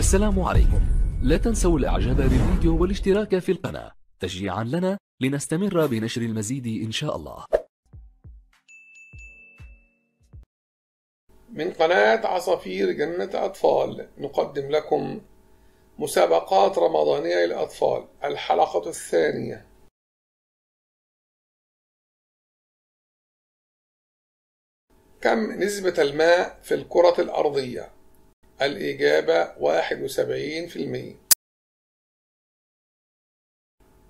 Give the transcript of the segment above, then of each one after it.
السلام عليكم، لا تنسوا الاعجاب بالفيديو والاشتراك في القناة تشجيعا لنا لنستمر بنشر المزيد ان شاء الله. من قناة عصافير جنة اطفال نقدم لكم مسابقات رمضانية للاطفال، الحلقة الثانية. كم نسبة الماء في الكرة الأرضية؟ الإجابة 71%.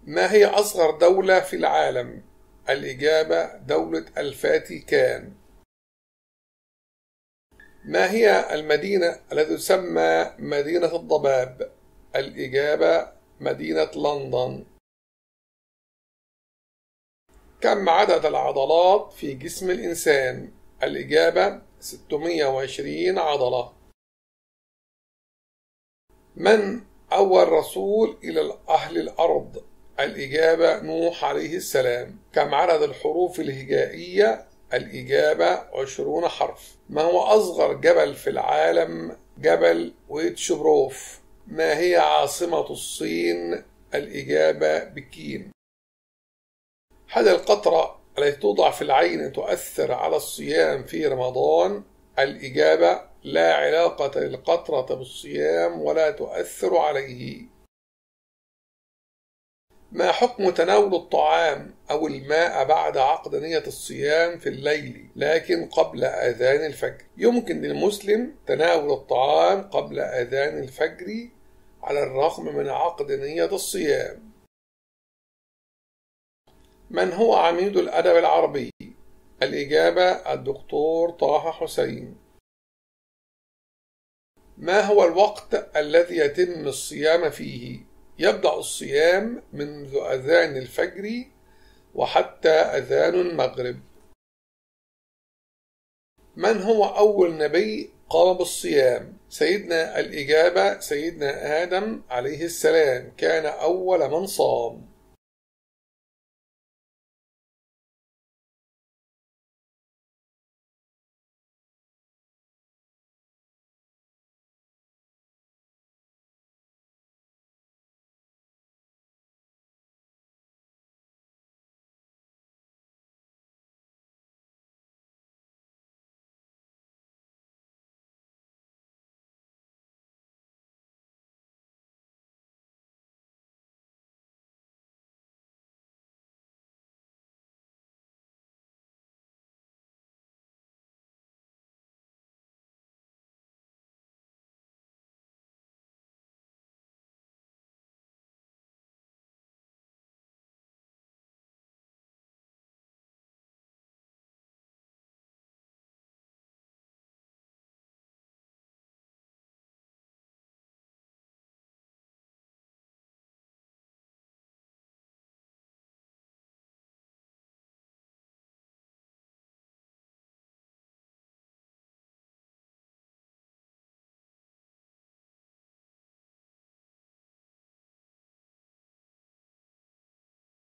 ما هي أصغر دولة في العالم؟ الإجابة دولة الفاتيكان. ما هي المدينة التي تسمى مدينة الضباب؟ الإجابة مدينة لندن. كم عدد العضلات في جسم الإنسان؟ الإجابة 620 عضلة. من أول رسول إلى أهل الأرض؟ الإجابة نوح عليه السلام. كم عدد الحروف الهجائية؟ الإجابة 20 حرف. ما هو أصغر جبل في العالم؟ جبل ويتشبروف. ما هي عاصمة الصين؟ الإجابة بكين. هل القطرة التي توضع في العين تؤثر على الصيام في رمضان؟ الإجابة لا علاقة للقطرة بالصيام ولا تؤثر عليه. ما حكم تناول الطعام أو الماء بعد عقد نية الصيام في الليل لكن قبل أذان الفجر؟ يمكن للمسلم تناول الطعام قبل أذان الفجر على الرغم من عقد نية الصيام. من هو عميد الأدب العربي؟ الإجابة الدكتور طه حسين. ما هو الوقت الذي يتم الصيام فيه؟ يبدأ الصيام منذ أذان الفجر وحتى أذان المغرب. من هو أول نبي قام بالصيام؟ الإجابة سيدنا آدم عليه السلام، كان أول من صام.